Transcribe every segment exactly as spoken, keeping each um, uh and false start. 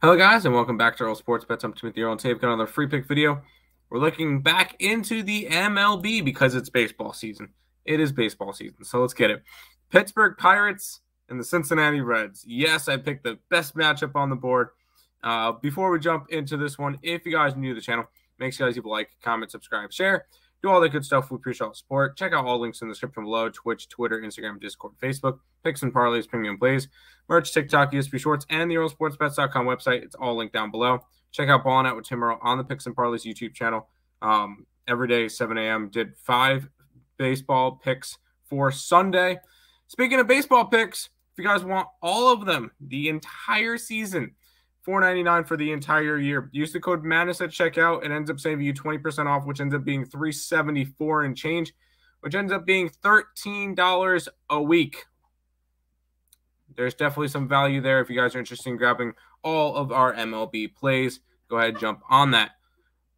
Hello guys, and welcome back to Earle Sports Bets. I'm Timothy Earl, and today we've got another free pick video. We're looking back into the M L B because it's baseball season. It is baseball season, so let's get it. Pittsburgh Pirates and the Cincinnati Reds. Yes, I picked the best matchup on the board. Uh, before we jump into this one, if you guys are new to the channel, make sure you guys leave a like, comment, subscribe, share. Do all that good stuff. We appreciate all the support. Check out all links in the description below. Twitch, Twitter, Instagram, Discord, Facebook. Picks and parlays, premium plays. Merch, TikTok, U S B Shorts, and the Earle Sports Bets dot com website. It's all linked down below. Check out Ballin' Out with Tim Earl on the Picks and Parlays YouTube channel. Um, every day, seven A M Did five baseball picks for Sunday. Speaking of baseball picks, if you guys want all of them, the entire season, four ninety-nine for the entire year. Use the code MADNESS at checkout. It ends up saving you twenty percent off, which ends up being three seventy-four and change, which ends up being thirteen dollars a week. There's definitely some value there. If you guys are interested in grabbing all of our M L B plays, go ahead and jump on that.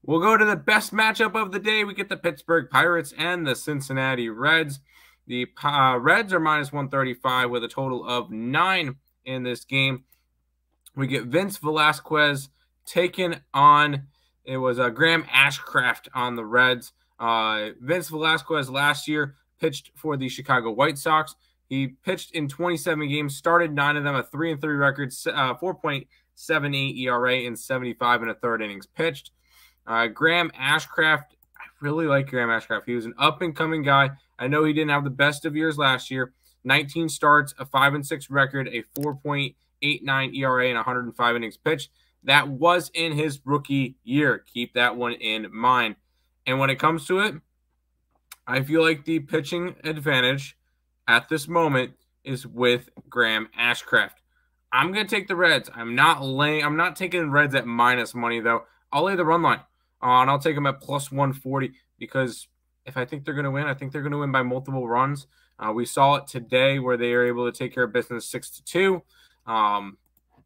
We'll go to the best matchup of the day. We get the Pittsburgh Pirates and the Cincinnati Reds. The uh, Reds are minus one thirty-five with a total of nine in this game. We get Vince Velasquez taking on, it was uh, Graham Ashcraft on the Reds. Uh, Vince Velasquez last year pitched for the Chicago White Sox. He pitched in twenty-seven games, started nine of them, a three and three record, uh, four point seven eight E R A in seventy-five and a third innings pitched. Uh, Graham Ashcraft, I really like Graham Ashcraft. He was an up-and-coming guy. I know he didn't have the best of years last year. nineteen starts, a five and six record, a four point eight nine E R A, and one hundred five innings pitched. That was in his rookie year. Keep that one in mind. And when it comes to it, I feel like the pitching advantage at this moment is with Graham Ashcraft. I'm going to take the Reds. I'm not laying. I'm not taking Reds at minus money, though. I'll lay the run line, uh, and I'll take them at plus one forty because if I think they're going to win, I think they're going to win by multiple runs. Uh, we saw it today where they are able to take care of business six to two. Um,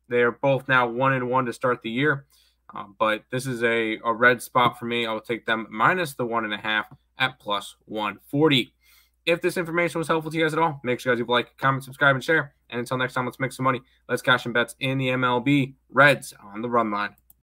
they are both now one and one to start the year, uh, but this is a a red spot for me. I'll take them minus the one and a half at plus one forty. If this information was helpful to you guys at all, make sure you guys leave a like, comment, subscribe, and share. And until next time, let's make some money. Let's cash some bets in the M L B. Reds on the run line.